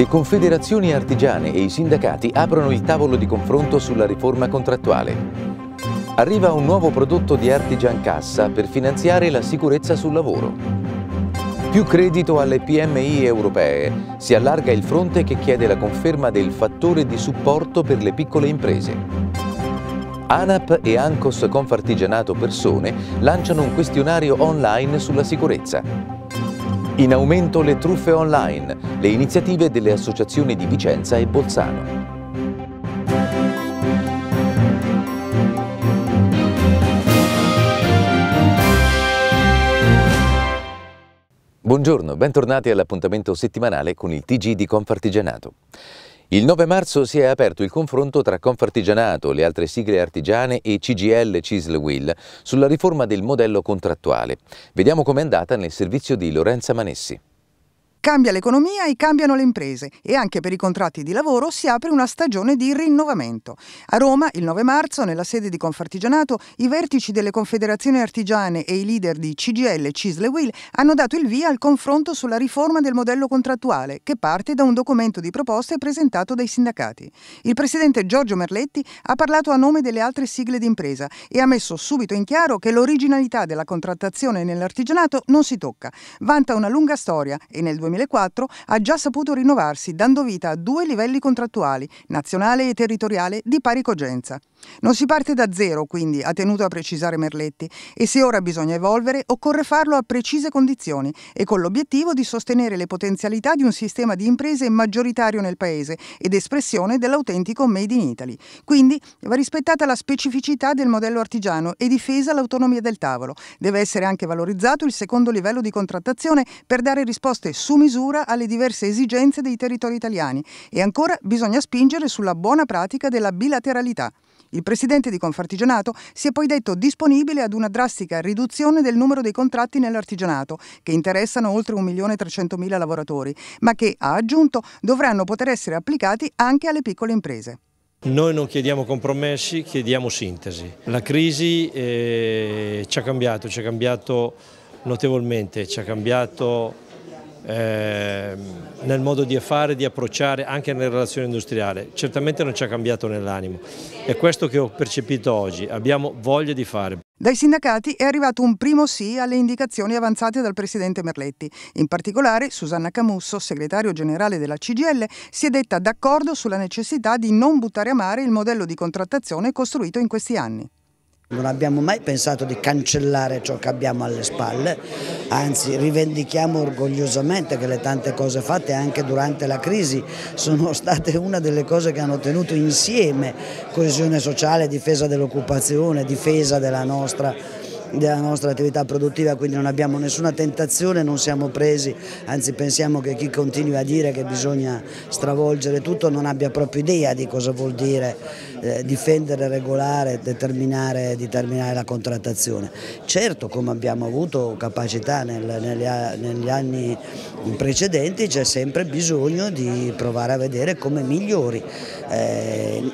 Le confederazioni artigiane e i sindacati aprono il tavolo di confronto sulla riforma contrattuale. Arriva un nuovo prodotto di Artigiancassa per finanziare la sicurezza sul lavoro. Più credito alle PMI europee, si allarga il fronte che chiede la conferma del fattore di supporto per le piccole imprese. ANAP e ANCOS Confartigianato Persone lanciano un questionario online sulla sicurezza. In aumento le truffe online, le iniziative delle associazioni di Vicenza e Bolzano. Buongiorno, bentornati all'appuntamento settimanale con il TG di Confartigianato. Il 9 marzo si è aperto il confronto tra Confartigianato, le altre sigle artigiane e CGIL, CISL, UIL sulla riforma del modello contrattuale. Vediamo com'è andata nel servizio di Lorenza Manessi. Cambia l'economia e cambiano le imprese e anche per i contratti di lavoro si apre una stagione di rinnovamento. A Roma, il 9 marzo, nella sede di Confartigianato, i vertici delle confederazioni artigiane e i leader di CGIL, CISL e UIL hanno dato il via al confronto sulla riforma del modello contrattuale, che parte da un documento di proposte presentato dai sindacati. Il presidente Giorgio Merletti ha parlato a nome delle altre sigle di impresa e ha messo subito in chiaro che l'originalità della contrattazione nell'artigianato non si tocca. Vanta una lunga storia e nel 2004 ha già saputo rinnovarsi dando vita a due livelli contrattuali, nazionale e territoriale, di pari cogenza. Non si parte da zero, quindi, ha tenuto a precisare Merletti, e se ora bisogna evolvere occorre farlo a precise condizioni e con l'obiettivo di sostenere le potenzialità di un sistema di imprese maggioritario nel paese ed espressione dell'autentico Made in Italy. Quindi va rispettata la specificità del modello artigiano e difesa l'autonomia del tavolo. Deve essere anche valorizzato il secondo livello di contrattazione per dare risposte su misura alle diverse esigenze dei territori italiani e ancora bisogna spingere sulla buona pratica della bilateralità. Il presidente di Confartigianato si è poi detto disponibile ad una drastica riduzione del numero dei contratti nell'artigianato, che interessano oltre 1.300.000 lavoratori, ma che, ha aggiunto, dovranno poter essere applicati anche alle piccole imprese. Noi non chiediamo compromessi, chiediamo sintesi. La crisi ci ha cambiato notevolmente, ci ha cambiato nel modo di fare, di approcciare anche nelle relazioni industriali. Certamente non ci ha cambiato nell'animo, è questo che ho percepito oggi, abbiamo voglia di fare. Dai sindacati è arrivato un primo sì alle indicazioni avanzate dal presidente Merletti. In particolare Susanna Camusso, segretario generale della CGIL, si è detta d'accordo sulla necessità di non buttare a mare il modello di contrattazione costruito in questi anni. Non abbiamo mai pensato di cancellare ciò che abbiamo alle spalle, anzi rivendichiamo orgogliosamente che le tante cose fatte anche durante la crisi sono state una delle cose che hanno tenuto insieme coesione sociale, difesa dell'occupazione, difesa della nostra attività produttiva, quindi non abbiamo nessuna tentazione, non siamo presi, anzi pensiamo che chi continui a dire che bisogna stravolgere tutto non abbia proprio idea di cosa vuol dire difendere, regolare, determinare la contrattazione. Certo, come abbiamo avuto capacità negli anni precedenti, c'è sempre bisogno di provare a vedere come migliori.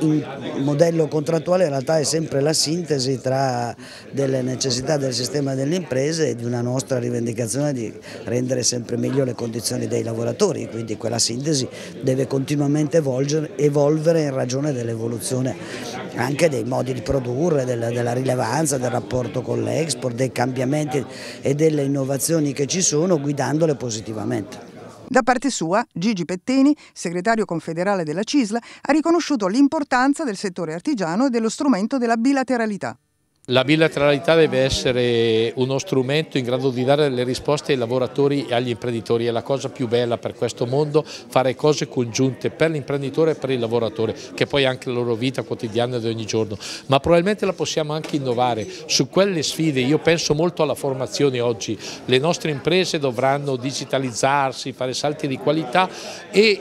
Il modello contrattuale in realtà è sempre la sintesi tra delle necessità del sistema delle imprese e di una nostra rivendicazione di rendere sempre meglio le condizioni dei lavoratori, quindi quella sintesi deve continuamente evolvere in ragione dell'evoluzione anche dei modi di produrre, della rilevanza, del rapporto con l'export, dei cambiamenti e delle innovazioni che ci sono, guidandole positivamente. Da parte sua, Gigi Pettini, segretario confederale della CISL, ha riconosciuto l'importanza del settore artigiano e dello strumento della bilateralità. La bilateralità deve essere uno strumento in grado di dare le risposte ai lavoratori e agli imprenditori, è la cosa più bella per questo mondo, fare cose congiunte per l'imprenditore e per il lavoratore, che poi è anche la loro vita quotidiana di ogni giorno, ma probabilmente la possiamo anche innovare su quelle sfide. Io penso molto alla formazione oggi, le nostre imprese dovranno digitalizzarsi, fare salti di qualità e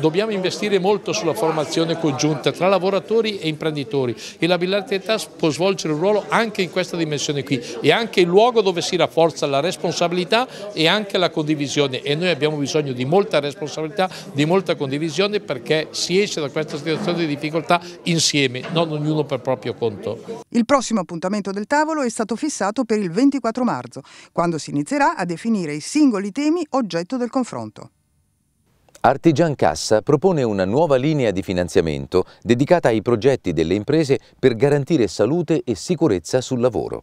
dobbiamo investire molto sulla formazione congiunta tra lavoratori e imprenditori, e la bilateralità può svolgere un ruolo anche in questa dimensione qui, e anche il luogo dove si rafforza la responsabilità e anche la condivisione, e noi abbiamo bisogno di molta responsabilità, di molta condivisione, perché si esce da questa situazione di difficoltà insieme, non ognuno per proprio conto. Il prossimo appuntamento del tavolo è stato fissato per il 24 marzo, quando si inizierà a definire i singoli temi oggetto del confronto. Artigiancassa propone una nuova linea di finanziamento dedicata ai progetti delle imprese per garantire salute e sicurezza sul lavoro.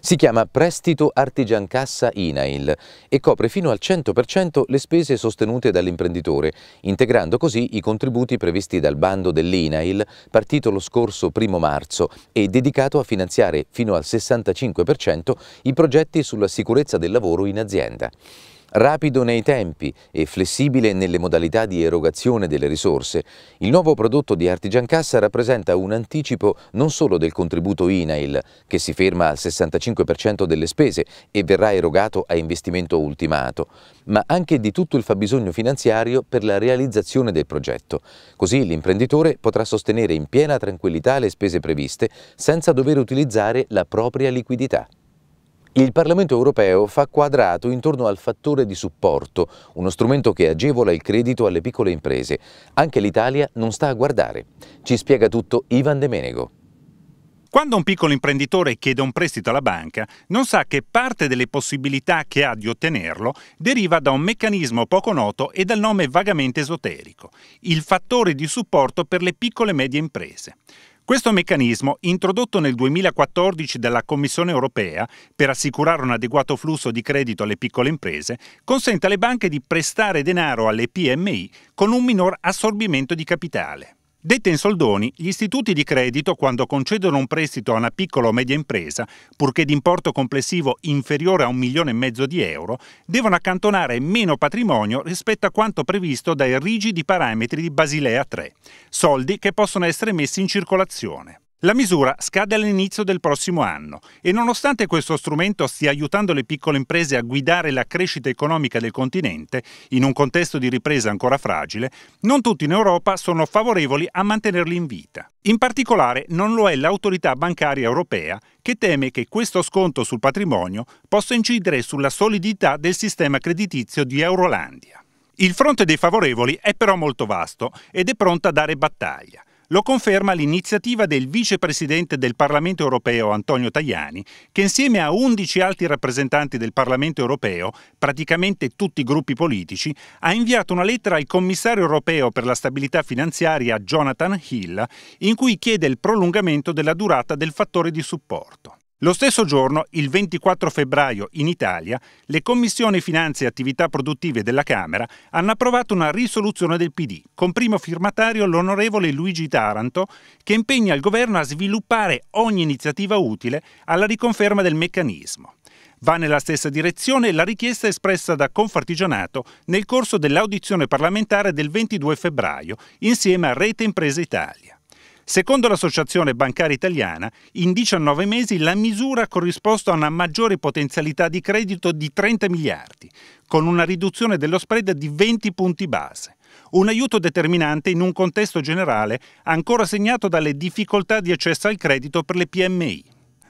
Si chiama Prestito Artigiancassa INAIL e copre fino al 100% le spese sostenute dall'imprenditore, integrando così i contributi previsti dal bando dell'INAIL, partito lo scorso 1° marzo e dedicato a finanziare fino al 65% i progetti sulla sicurezza del lavoro in azienda. Rapido nei tempi e flessibile nelle modalità di erogazione delle risorse, il nuovo prodotto di Artigiancassa rappresenta un anticipo non solo del contributo INAIL, che si ferma al 65% delle spese e verrà erogato a investimento ultimato, ma anche di tutto il fabbisogno finanziario per la realizzazione del progetto. Così l'imprenditore potrà sostenere in piena tranquillità le spese previste senza dover utilizzare la propria liquidità. Il Parlamento europeo fa quadrato intorno al fattore di supporto, uno strumento che agevola il credito alle piccole imprese. Anche l'Italia non sta a guardare. Ci spiega tutto Ivan de Menego. Quando un piccolo imprenditore chiede un prestito alla banca, non sa che parte delle possibilità che ha di ottenerlo deriva da un meccanismo poco noto e dal nome vagamente esoterico, il fattore di supporto per le piccole e medie imprese. Questo meccanismo, introdotto nel 2014 dalla Commissione europea per assicurare un adeguato flusso di credito alle piccole imprese, consente alle banche di prestare denaro alle PMI con un minor assorbimento di capitale. Dette in soldoni, gli istituti di credito, quando concedono un prestito a una piccola o media impresa, purché di importo complessivo inferiore a 1,5 milioni di euro, devono accantonare meno patrimonio rispetto a quanto previsto dai rigidi parametri di Basilea III, soldi che possono essere messi in circolazione. La misura scade all'inizio del prossimo anno e nonostante questo strumento stia aiutando le piccole imprese a guidare la crescita economica del continente in un contesto di ripresa ancora fragile, non tutti in Europa sono favorevoli a mantenerli in vita. In particolare non lo è l'autorità bancaria europea, che teme che questo sconto sul patrimonio possa incidere sulla solidità del sistema creditizio di Eurolandia. Il fronte dei favorevoli è però molto vasto ed è pronto a dare battaglia. Lo conferma l'iniziativa del vicepresidente del Parlamento europeo Antonio Tajani, che insieme a 11 alti rappresentanti del Parlamento europeo, praticamente tutti i gruppi politici, ha inviato una lettera al commissario europeo per la stabilità finanziaria Jonathan Hill, in cui chiede il prolungamento della durata del fattore di supporto. Lo stesso giorno, il 24 febbraio, in Italia, le Commissioni Finanze e Attività Produttive della Camera hanno approvato una risoluzione del PD, con primo firmatario l'onorevole Luigi Taranto, che impegna il Governo a sviluppare ogni iniziativa utile alla riconferma del meccanismo. Va nella stessa direzione la richiesta espressa da Confartigianato nel corso dell'audizione parlamentare del 22 febbraio, insieme a Rete Imprese Italia. Secondo l'Associazione Bancaria Italiana, in 19 mesi la misura corrisponde a una maggiore potenzialità di credito di 30 miliardi, con una riduzione dello spread di 20 punti base. Un aiuto determinante in un contesto generale ancora segnato dalle difficoltà di accesso al credito per le PMI.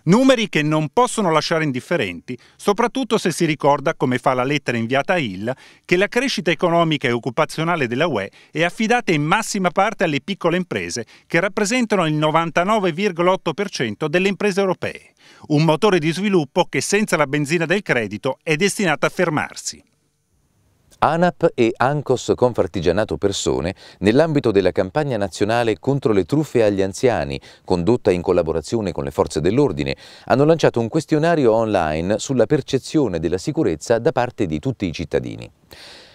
Numeri che non possono lasciare indifferenti, soprattutto se si ricorda, come fa la lettera inviata a Hill, che la crescita economica e occupazionale della UE è affidata in massima parte alle piccole imprese, che rappresentano il 99,8% delle imprese europee. Un motore di sviluppo che senza la benzina del credito è destinato a fermarsi. ANAP e ANCOS Confartigianato Persone, nell'ambito della campagna nazionale contro le truffe agli anziani, condotta in collaborazione con le forze dell'ordine, hanno lanciato un questionario online sulla percezione della sicurezza da parte di tutti i cittadini.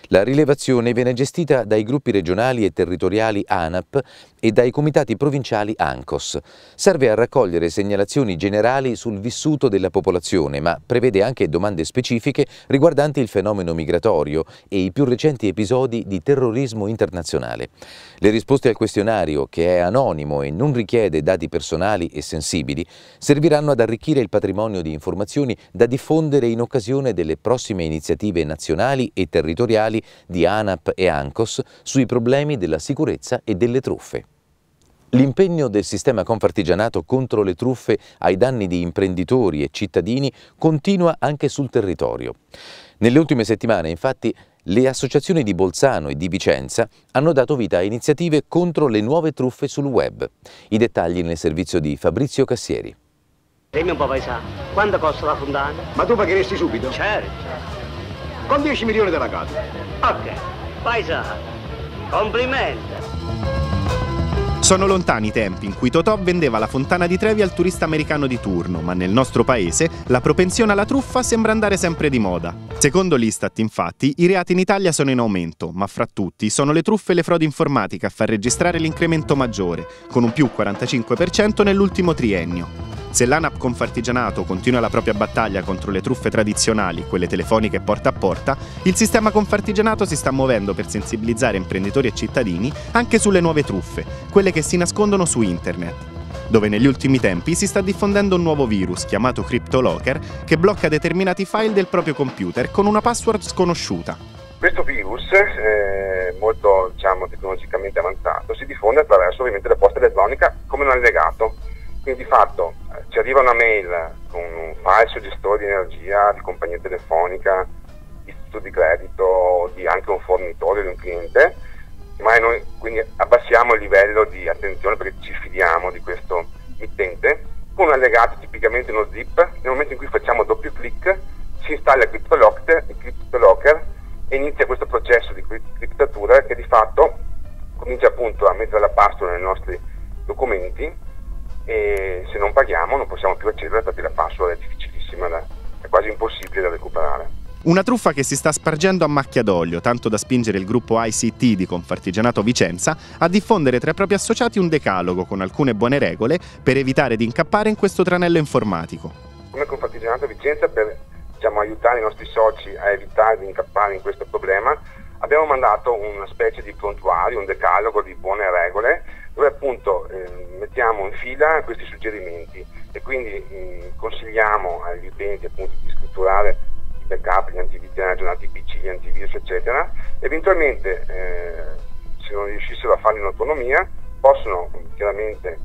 La rilevazione viene gestita dai gruppi regionali e territoriali ANAP e dai comitati provinciali ANCOS. Serve a raccogliere segnalazioni generali sul vissuto della popolazione, ma prevede anche domande specifiche riguardanti il fenomeno migratorio e i più recenti episodi di terrorismo internazionale. Le risposte al questionario, che è anonimo e non richiede dati personali e sensibili, serviranno ad arricchire il patrimonio di informazioni da diffondere in occasione delle prossime iniziative nazionali e territoriali di ANAP e ANCOS sui problemi della sicurezza e delle truffe. L'impegno del sistema Confartigianato contro le truffe ai danni di imprenditori e cittadini continua anche sul territorio. Nelle ultime settimane, infatti, le associazioni di Bolzano e di Vicenza hanno dato vita a iniziative contro le nuove truffe sul web. I dettagli nel servizio di Fabrizio Cassieri. Dimmi un po', paesano, quanto costa la fondana? Ma tu pagheresti subito? Certo. Con 10 milioni della casa. Ok. Paisa, complimenti! Sono lontani i tempi in cui Totò vendeva la fontana di Trevi al turista americano di turno, ma nel nostro paese la propensione alla truffa sembra andare sempre di moda. Secondo l'Istat, infatti, i reati in Italia sono in aumento, ma fra tutti sono le truffe e le frodi informatiche a far registrare l'incremento maggiore, con un più 45% nell'ultimo triennio. Se l'ANAP Confartigianato continua la propria battaglia contro le truffe tradizionali, quelle telefoniche porta a porta, il sistema Confartigianato si sta muovendo per sensibilizzare imprenditori e cittadini anche sulle nuove truffe, quelle che si nascondono su internet, dove negli ultimi tempi si sta diffondendo un nuovo virus chiamato CryptoLocker che blocca determinati file del proprio computer con una password sconosciuta. Questo virus, molto tecnologicamente avanzato, si diffonde attraverso ovviamente la posta elettronica come un allegato. Quindi di fatto ci arriva una mail con un falso gestore di energia, di compagnia telefonica, di istituto di credito, di anche un fornitore, di un cliente, ma noi quindi abbassiamo il livello di attenzione perché ci fidiamo di questo mittente, con un allegato tipicamente uno zip. Nel momento in cui facciamo doppio clic si installa il CryptoLocker e inizia questo processo di criptatura che di fatto comincia appunto a mettere la password nei nostri documenti. E se non paghiamo non possiamo più accedere perché la password è difficilissima, è quasi impossibile da recuperare. Una truffa che si sta spargendo a macchia d'olio, tanto da spingere il gruppo ICT di Confartigianato Vicenza a diffondere tra i propri associati un decalogo con alcune buone regole per evitare di incappare in questo tranello informatico. Come Confartigianato Vicenza, per aiutare i nostri soci a evitare di incappare in questo problema, abbiamo mandato una specie di prontuario, un decalogo di buone regole, dove appunto mettiamo in fila questi suggerimenti e quindi consigliamo agli utenti appunto di strutturare i backup, gli antivitiaggi, gli antivirus, eccetera. Eventualmente se non riuscissero a farlo in autonomia possono chiaramente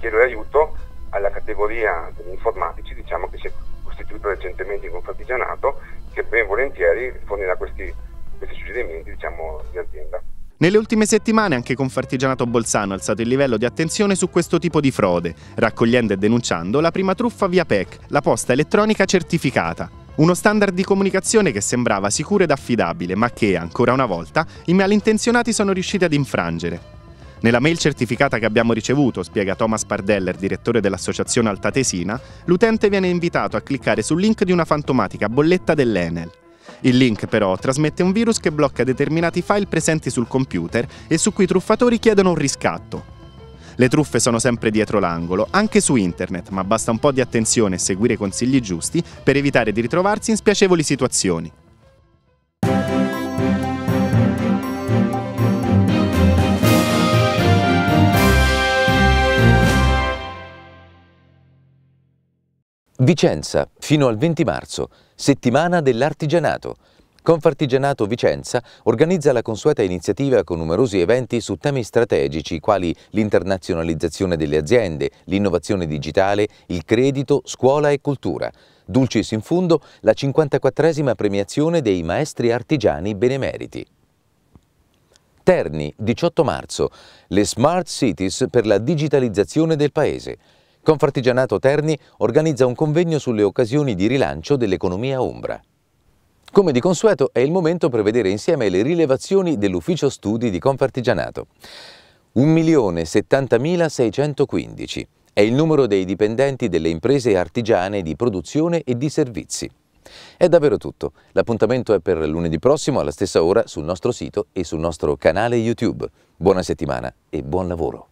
chiedere aiuto alla categoria degli informatici, che si è costituita recentemente in Confartigianato, che ben volentieri fornirà questi suggerimenti di azienda. Nelle ultime settimane anche Confartigianato Bolzano ha alzato il livello di attenzione su questo tipo di frode, raccogliendo e denunciando la prima truffa via PEC, la posta elettronica certificata. Uno standard di comunicazione che sembrava sicuro ed affidabile, ma che, ancora una volta, i malintenzionati sono riusciti ad infrangere. Nella mail certificata che abbiamo ricevuto, spiega Thomas Pardeller, direttore dell'associazione Altatesina, l'utente viene invitato a cliccare sul link di una fantomatica bolletta dell'Enel. Il link però trasmette un virus che blocca determinati file presenti sul computer e su cui i truffatori chiedono un riscatto. Le truffe sono sempre dietro l'angolo, anche su internet, ma basta un po' di attenzione e seguire i consigli giusti per evitare di ritrovarsi in spiacevoli situazioni. Vicenza, fino al 20 marzo, settimana dell'artigianato. Confartigianato Vicenza organizza la consueta iniziativa con numerosi eventi su temi strategici quali l'internazionalizzazione delle aziende, l'innovazione digitale, il credito, scuola e cultura. Dulcis in fundo, la 54esima premiazione dei maestri artigiani benemeriti. Terni, 18 marzo, le Smart Cities per la digitalizzazione del paese. Confartigianato Terni organizza un convegno sulle occasioni di rilancio dell'economia ombra. Come di consueto è il momento per vedere insieme le rilevazioni dell'ufficio studi di Confartigianato. 1.070.615 è il numero dei dipendenti delle imprese artigiane di produzione e di servizi. È davvero tutto. L'appuntamento è per lunedì prossimo alla stessa ora sul nostro sito e sul nostro canale YouTube. Buona settimana e buon lavoro!